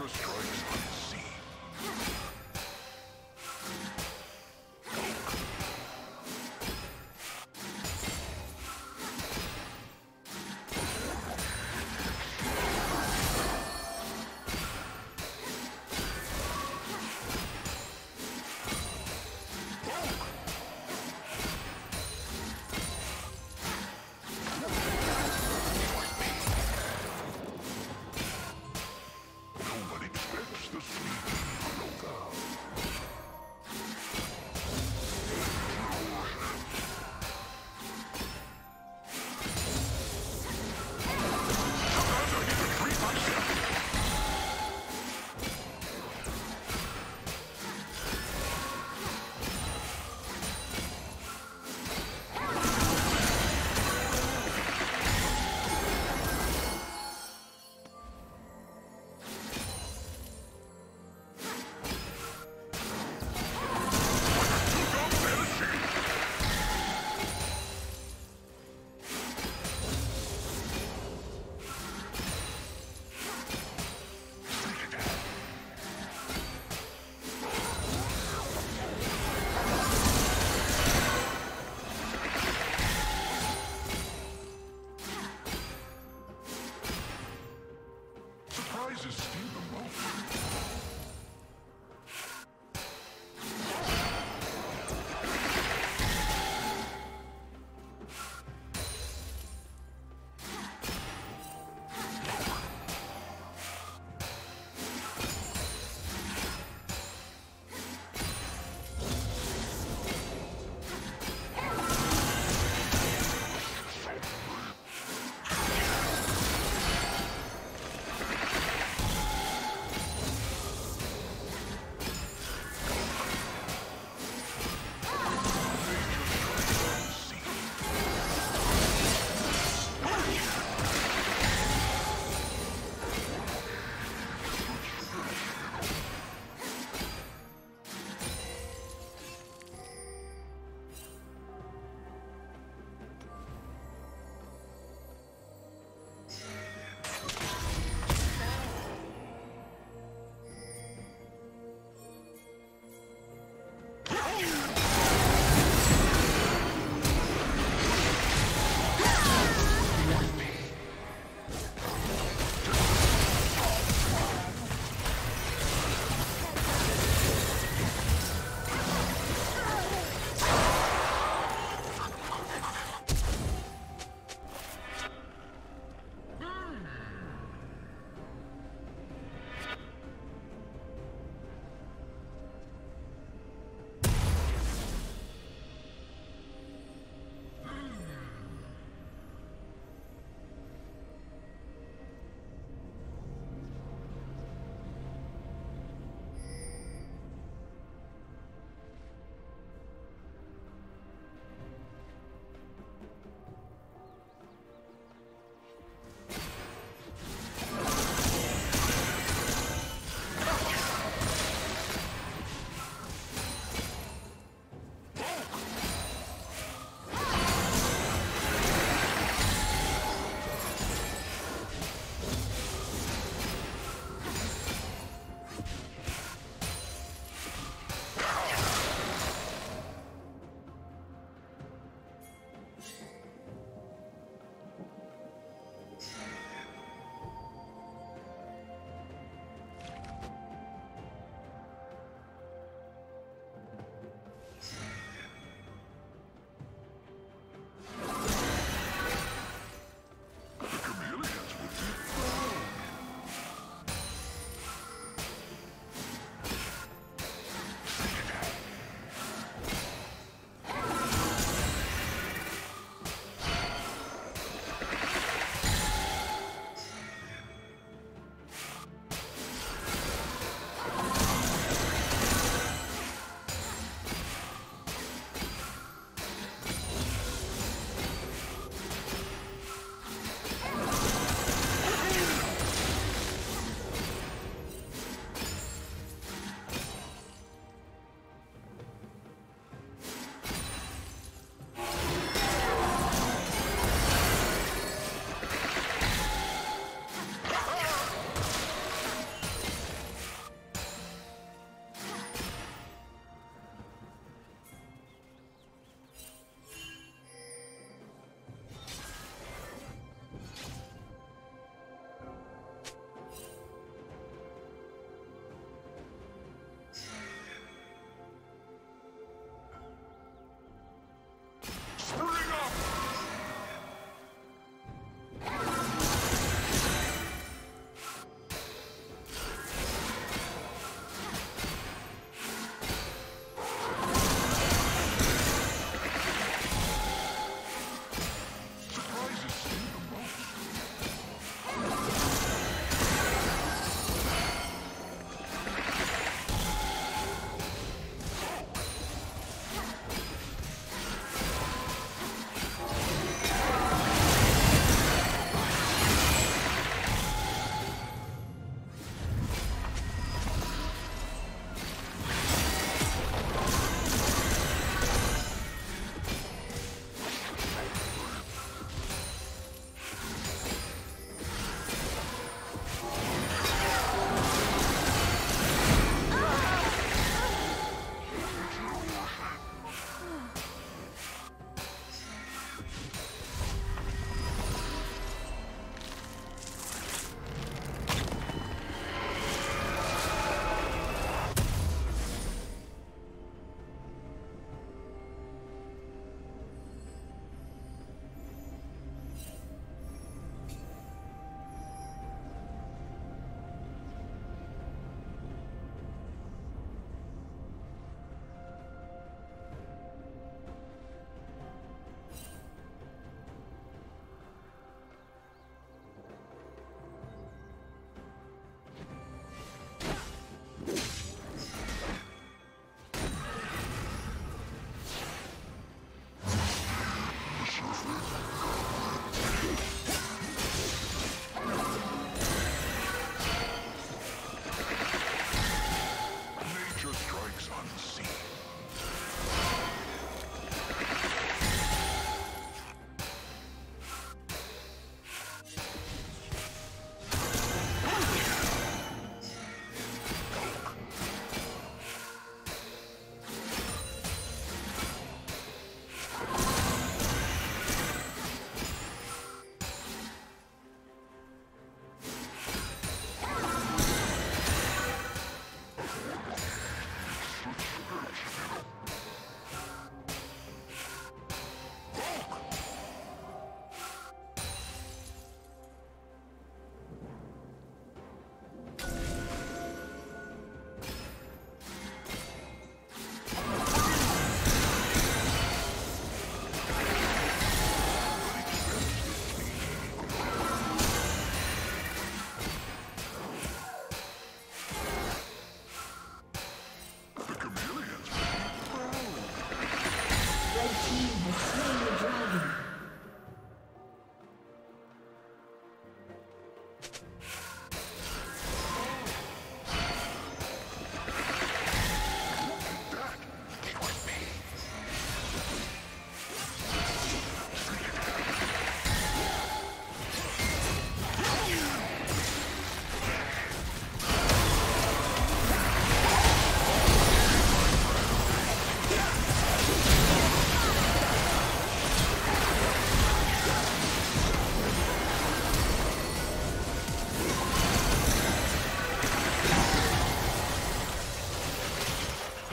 Nature strikes unseen.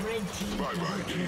Red team. Bye bye, team.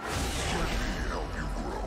Let me help you grow.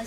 A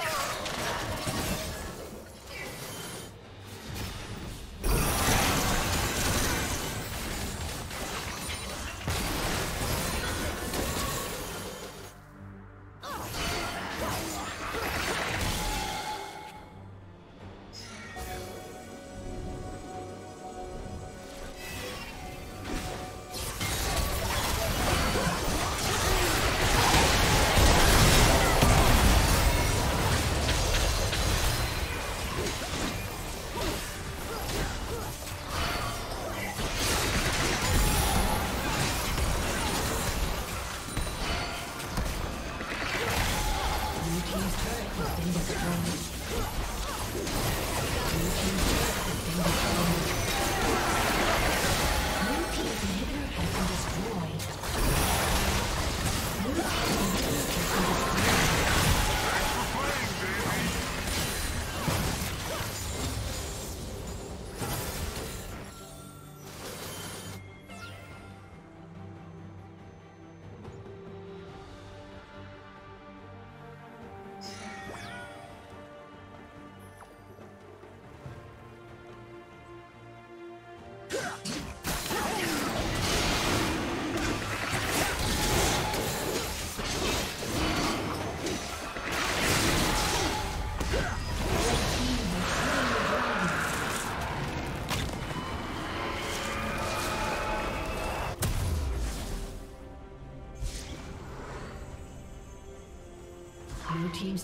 Team's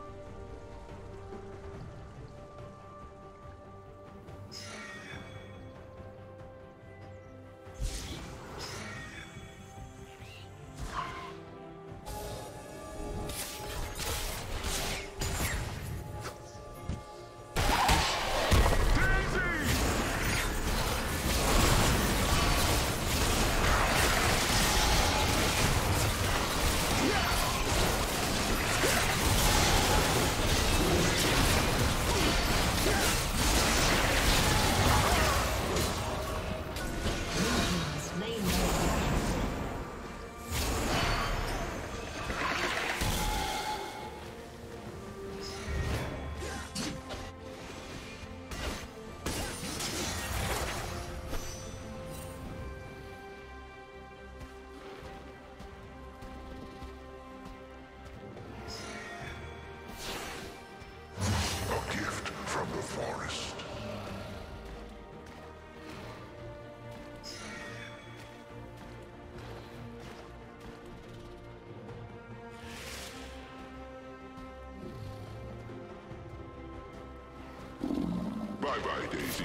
Yeah. Bye-bye, Daisy.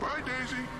Bye, Daisy.